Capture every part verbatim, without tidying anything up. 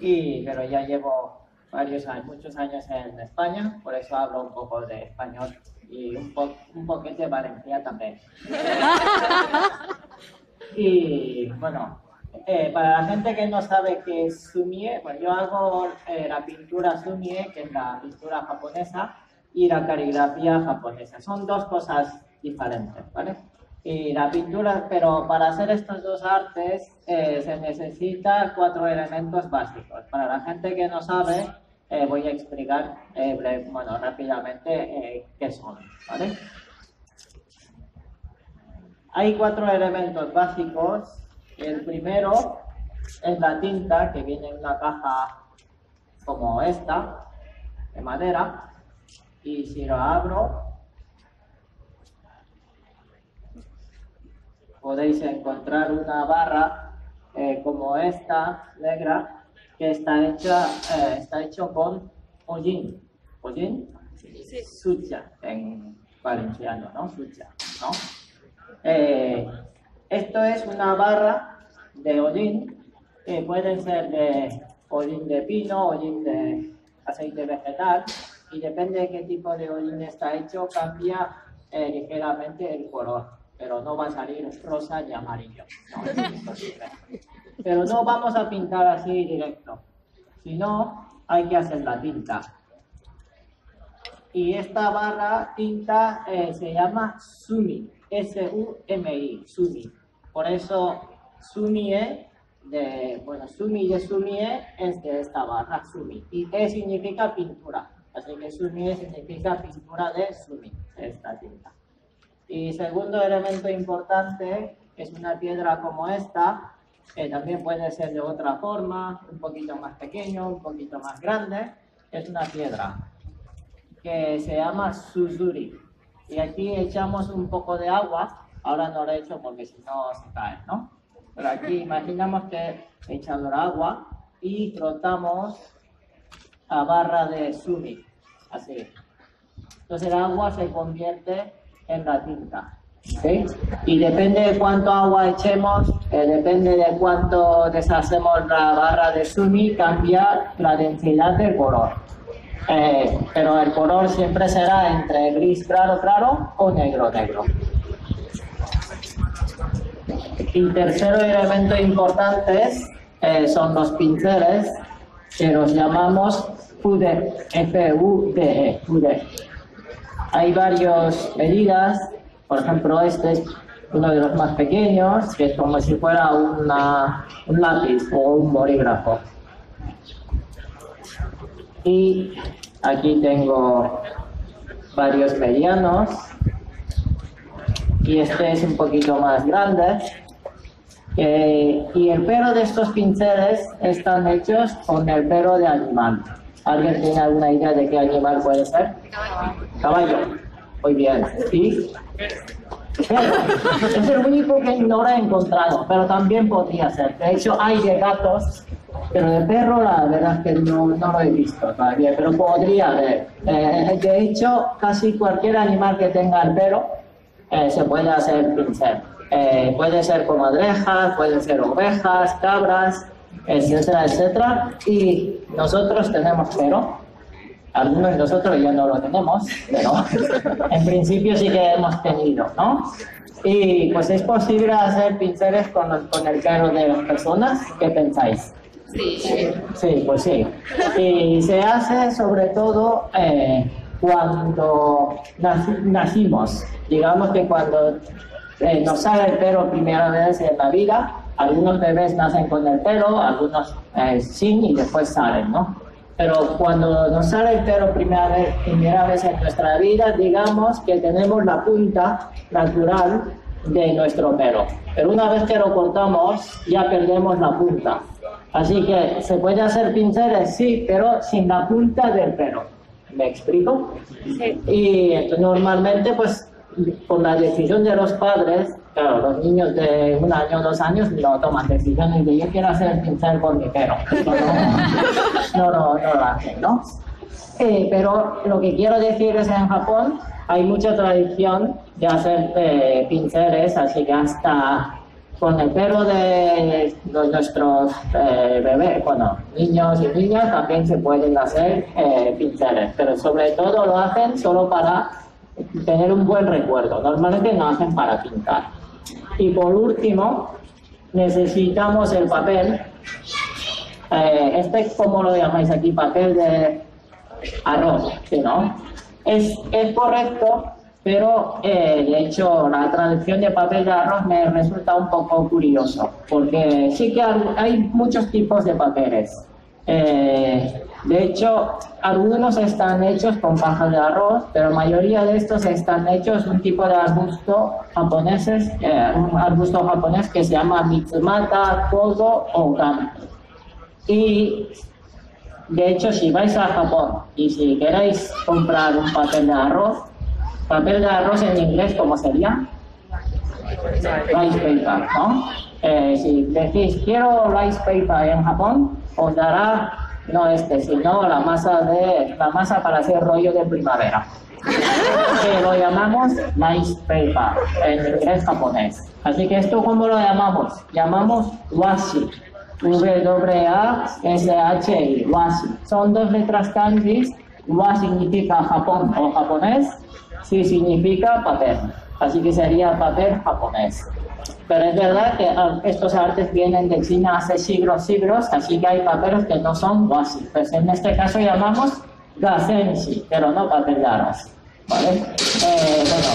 y, pero ya llevo varios años, muchos años en España, por eso hablo un poco de español y un, po un poquito de Valencia también. Y bueno, eh, para la gente que no sabe qué es Sumie, pues yo hago eh, la pintura Sumie, que es la pintura japonesa, y la caligrafía japonesa. Son dos cosas diferentes, ¿vale? Y la pintura, pero para hacer estas dos artes eh, se necesita cuatro elementos básicos. Para la gente que no sabe, eh, voy a explicar eh, bueno, rápidamente eh, qué son, ¿vale? Hay cuatro elementos básicos. El primero es la tinta, que viene en una caja como esta, de madera. Y si lo abro, podéis encontrar una barra eh, como esta, negra, que está hecha, eh, está hecho con hollín. ¿Hollín? Sí. Sucha, en valenciano, ¿no? Sucha, ¿no? Eh, esto es una barra de hollín, que pueden ser de hollín de pino, hollín de aceite vegetal, y depende de qué tipo de hollín está hecho, cambia eh, ligeramente el color, pero no va a salir rosa y amarillo, no, es imposible. Pero no vamos a pintar así directo, sino hay que hacer la tinta. Y esta barra tinta eh, se llama Sumi, S U M I, Sumi. Por eso Sumie, de, bueno, Sumi de Sumie es de esta barra, Sumi. Y E significa pintura. Así que Sumie significa pintura de Sumi, esta tinta. Y segundo elemento importante es una piedra como esta, que también puede ser de otra forma, un poquito más pequeño, un poquito más grande. Es una piedra que se llama suzuri. Y aquí echamos un poco de agua, ahora no lo he hecho porque si no se cae, ¿no? Pero aquí imaginamos que echando el agua y frotamos la barra de Sumi, así. Entonces el agua se convierte en la tinta, ¿sí? Y depende de cuánto agua echemos, eh, depende de cuánto deshacemos la barra de Sumi, cambia la densidad del color. Eh, pero el color siempre será entre gris claro claro o negro negro. Y tercero elemento importante eh, son los pinceles, que los llamamos fude, F U D E, fude. Hay varias medidas, por ejemplo este es uno de los más pequeños, que es como si fuera una, un lápiz o un bolígrafo. Y aquí tengo varios medianos, y este es un poquito más grande. Eh, y el pelo de estos pinceles están hechos con el pelo de animal. ¿Alguien tiene alguna idea de qué animal puede ser? Caballo. Muy bien. ¿Y? Es el único que no lo he encontrado, pero también podría ser. De hecho, hay de gatos, pero de perro la verdad es que no, no lo he visto todavía, pero podría haber. Eh, de hecho, casi cualquier animal que tenga el pelo eh, se puede hacer pincel. Eh, puede ser comadrejas, pueden ser ovejas, cabras, etcétera, etcétera. Y nosotros tenemos pelo. Algunos de nosotros ya no lo tenemos, pero en principio sí que hemos tenido, ¿no? Y pues es posible hacer pinceles con, los, con el pelo de las personas. ¿Qué pensáis? Sí. Sí, pues sí. Y se hace sobre todo eh, cuando nac nacimos. Digamos que cuando eh, nos sale el pelo primera vez en la vida, algunos bebés nacen con el pelo, algunos eh, sin y después salen, ¿no? Pero cuando nos sale el pelo primera vez, primera vez en nuestra vida, digamos que tenemos la punta natural de nuestro pelo. Pero una vez que lo cortamos, ya perdemos la punta. Así que se puede hacer pinceles, sí, pero sin la punta del pelo. ¿Me explico? Sí. Y entonces, normalmente, pues, por la decisión de los padres, claro, los niños de un año o dos años no toman decisiones de yo quiero hacer pincel con mi pelo. No, no, no, no lo hacen, ¿no? Eh, pero lo que quiero decir es que en Japón hay mucha tradición de hacer eh, pinceles, así que hasta con el pelo de los, nuestros eh, bebés, bueno, niños y niñas también se pueden hacer eh, pinceles, pero sobre todo lo hacen solo para tener un buen recuerdo, normalmente no hacen para pintar. Y por último, necesitamos el papel, eh, este, ¿cómo lo llamáis aquí? Papel de arroz, ¿sí, no? Es, es correcto, pero eh, de hecho la traducción de papel de arroz me resulta un poco curioso, porque sí que hay muchos tipos de papeles. Eh, de hecho, algunos están hechos con paja de arroz, pero la mayoría de estos están hechos un tipo de arbusto japonés, eh, un arbusto japonés que se llama Mitsumata, Kozo o Kami. Y de hecho, si vais a Japón y si queréis comprar un papel de arroz, papel de arroz en inglés, ¿cómo sería? Rice paper, ¿no? Eh, si decís, quiero rice paper en Japón, os dará no este, sino la masa, de, la masa para hacer rollo de primavera, que lo llamamos rice paper en inglés japonés. Así que esto, ¿cómo lo llamamos? Llamamos Washi, W A S H I, Washi. Son dos letras kanjis, Wa significa Japón o japonés, Si significa papel, así que sería papel japonés. Pero es verdad que estos artes vienen de China hace siglos, siglos, así que hay papeles que no son washi. Pues en este caso llamamos gasenshi, pero no papel de arroz, ¿vale? Eh, bueno,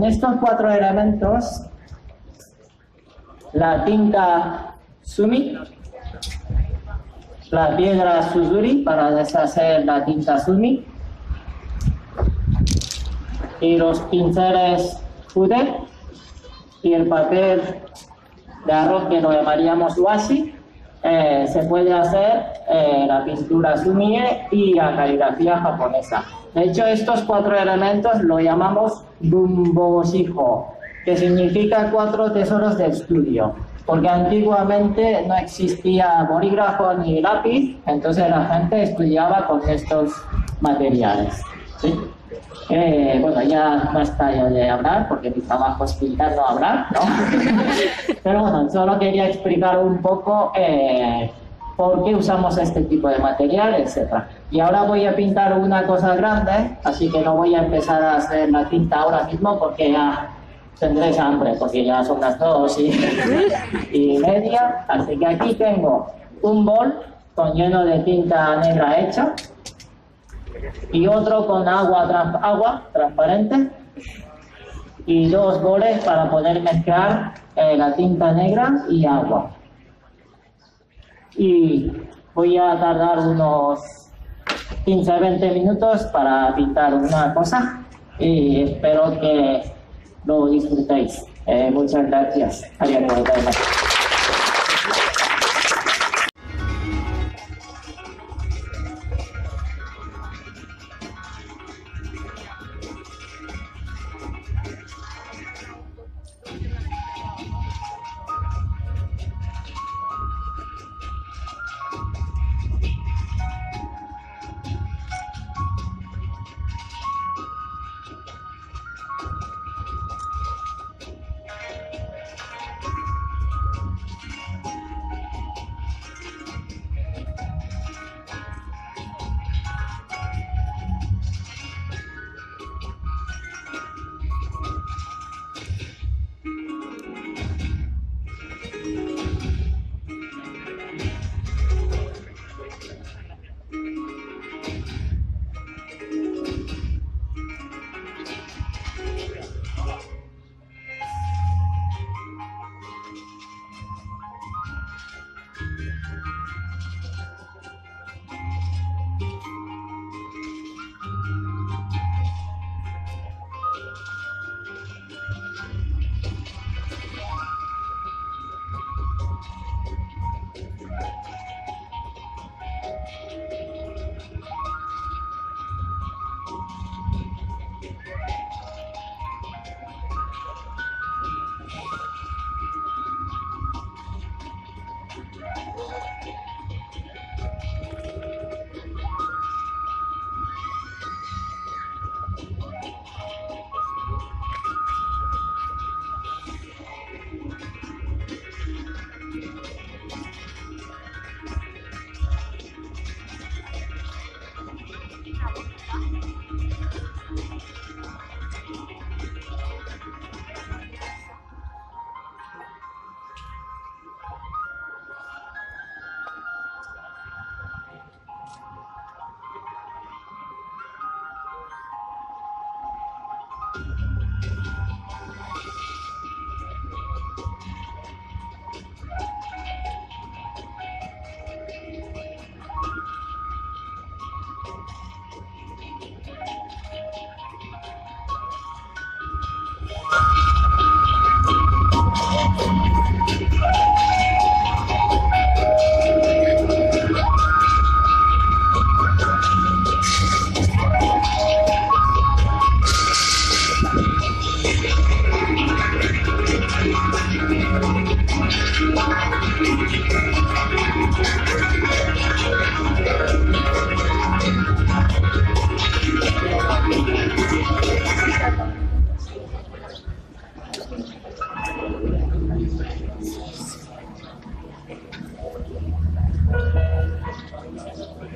con estos cuatro elementos, la tinta Sumi, la piedra suzuri para deshacer la tinta Sumi, y los pinceles fude, y el papel de arroz que lo llamaríamos washi, eh, se puede hacer eh, la pintura sumie y la caligrafía japonesa. De hecho, estos cuatro elementos lo llamamos bumboshijo, que significa cuatro tesoros de estudio, porque antiguamente no existía bolígrafo ni lápiz, entonces la gente estudiaba con estos materiales, ¿sí? Eh, bueno, ya basta yo de hablar, porque mi trabajo es pintar, no hablar, ¿no? Pero bueno, solo quería explicar un poco eh, por qué usamos este tipo de material, etcétera. Y ahora voy a pintar una cosa grande, así que no voy a empezar a hacer la tinta ahora mismo, porque ya tendréis hambre, porque ya son las dos y, y media. Así que aquí tengo un bol con lleno de tinta negra hecha, y otro con agua, trans, agua transparente, y dos boles para poder mezclar eh, la tinta negra y agua. Y voy a tardar unos quince a veinte minutos para pintar una cosa, y espero que lo disfrutéis. Eh, muchas gracias. Adiós.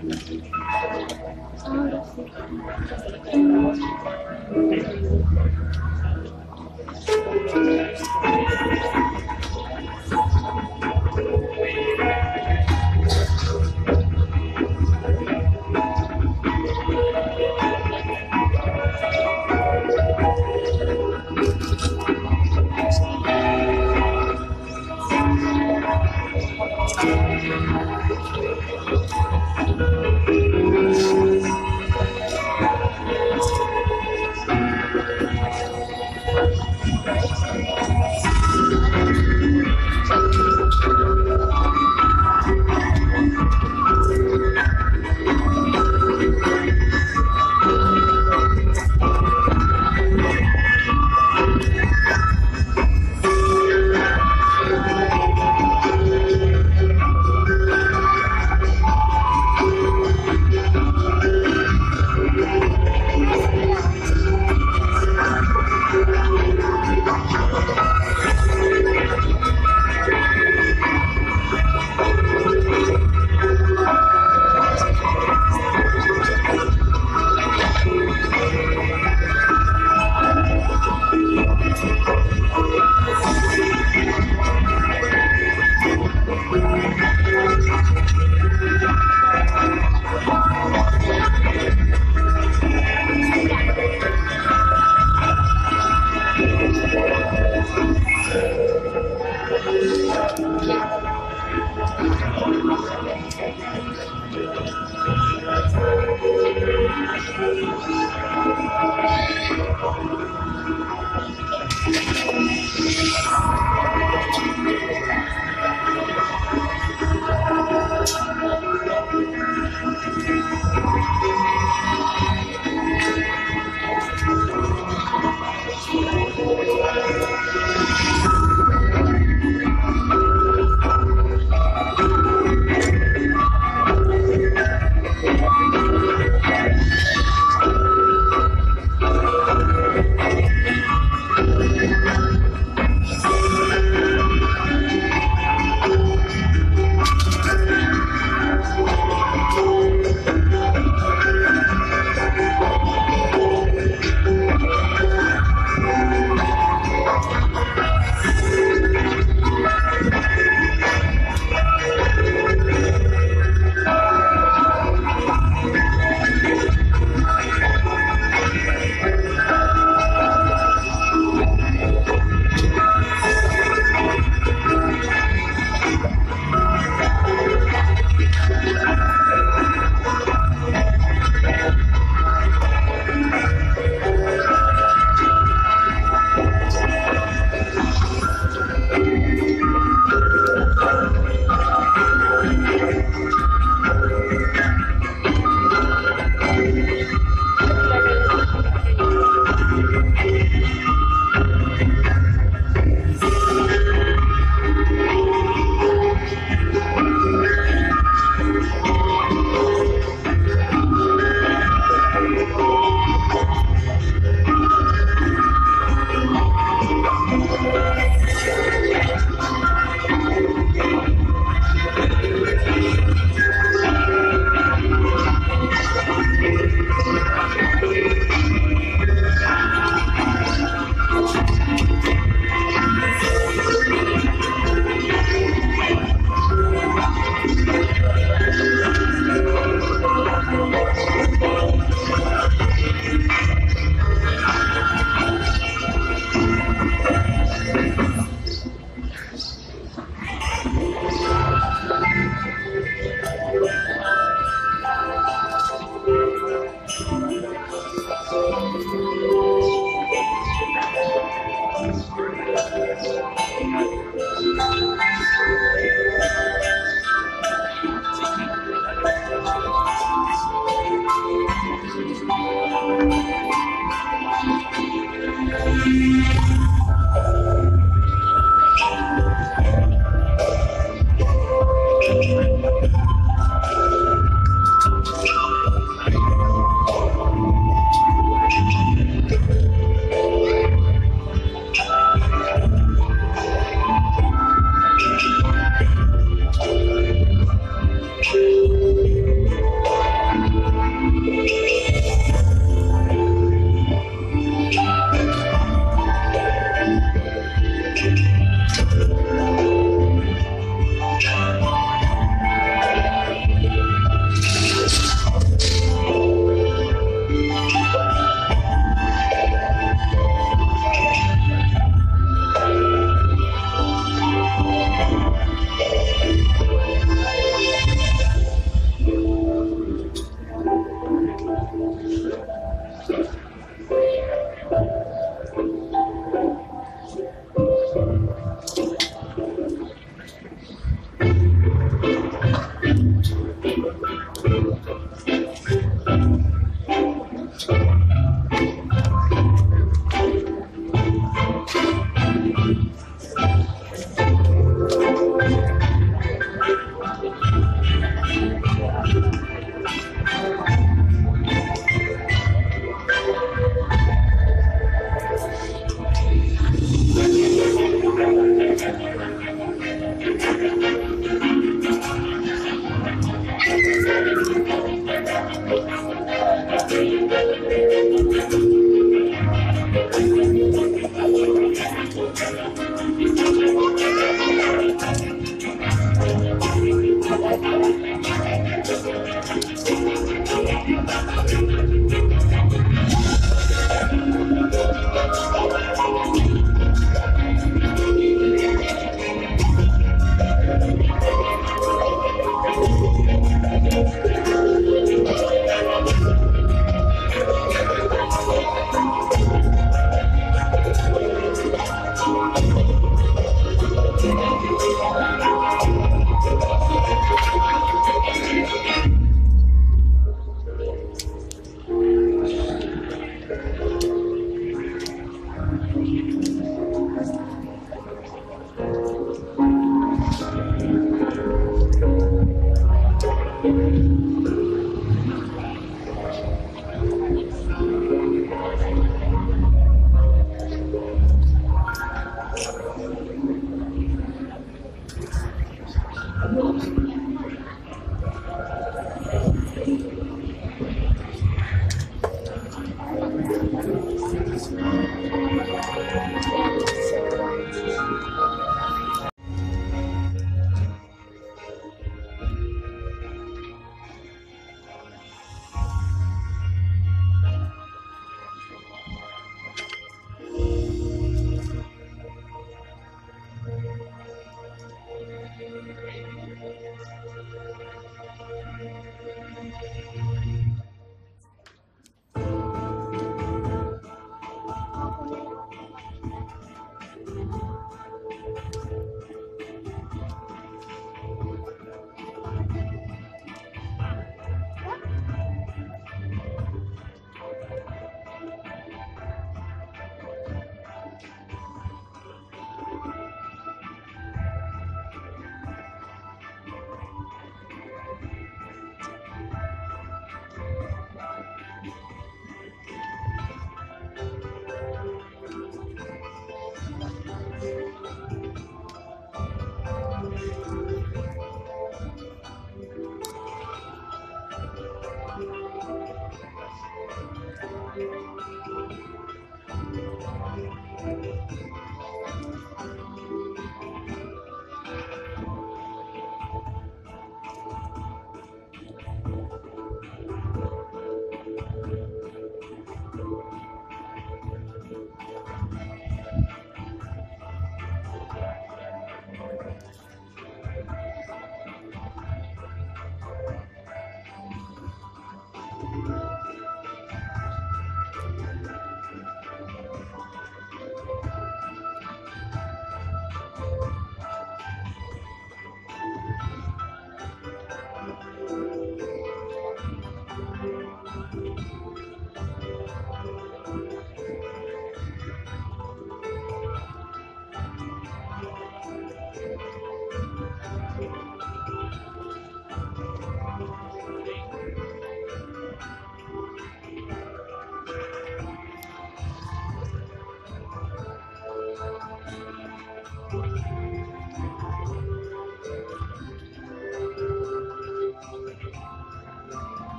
Ahora sí. Thank you.